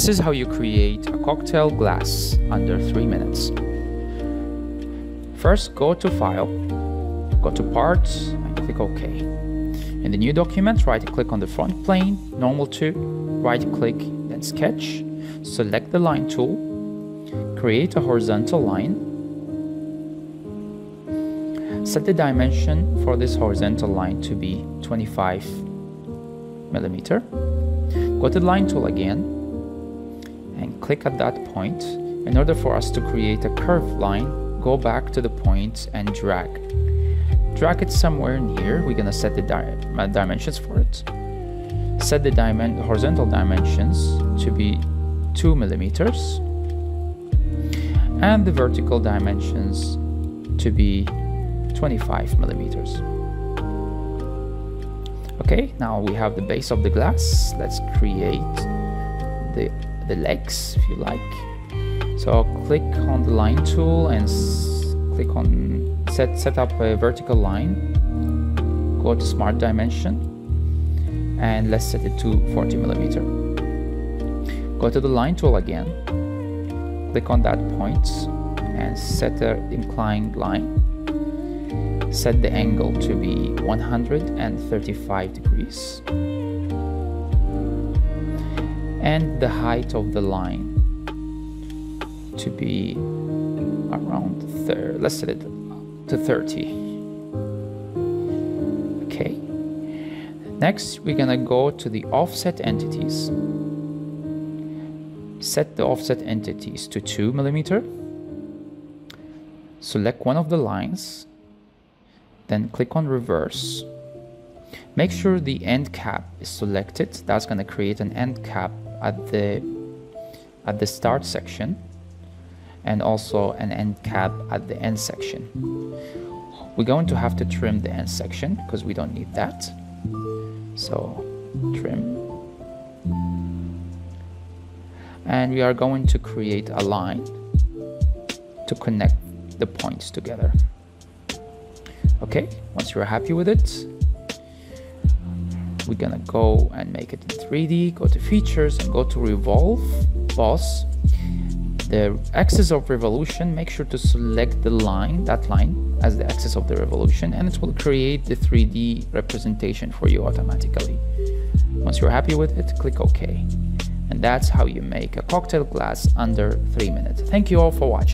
This is how you create a cocktail glass under 3 minutes. First, go to File, go to Parts, and click OK. In the new document, right-click on the front plane, Normal to, right-click, then Sketch. Select the Line tool, create a horizontal line. Set the dimension for this horizontal line to be 25 millimeters. Go to the Line tool again and click at that point. In order for us to create a curved line, go back to the point and drag it somewhere near. We're gonna set the dimensions for it. Set the horizontal dimensions to be 2 millimeters and the vertical dimensions to be 25 millimeters. Okay, now we have the base of the glass. Let's create the legs, if you like. So I'll click on the Line tool and click on set up a vertical line. Go to Smart Dimension and let's set it to 40 millimeters. Go to the Line tool again. Click on that point and set the inclined line. Set the angle to be 135 degrees. And the height of the line to be around there. Let's set it to 30. Okay. Next, we're gonna go to the offset entities. Set the offset entities to 2 millimeters. Select one of the lines, then click on Reverse. Make sure the end cap is selected. That's gonna create an end cap at the start section, and also an end cap at the end section. We're going to have to trim the end section because we don't need that. So trim. And we are going to create a line to connect the points together. Okay, once you're happy with it, we're gonna go and make it in 3D. Go to Features and go to Revolve, Boss. The axis of revolution, make sure to select the line, that line, as the axis of the revolution, and it will create the 3D representation for you automatically. Once you're happy with it, click OK. And that's how you make a cocktail glass under 3 minutes. Thank you all for watching.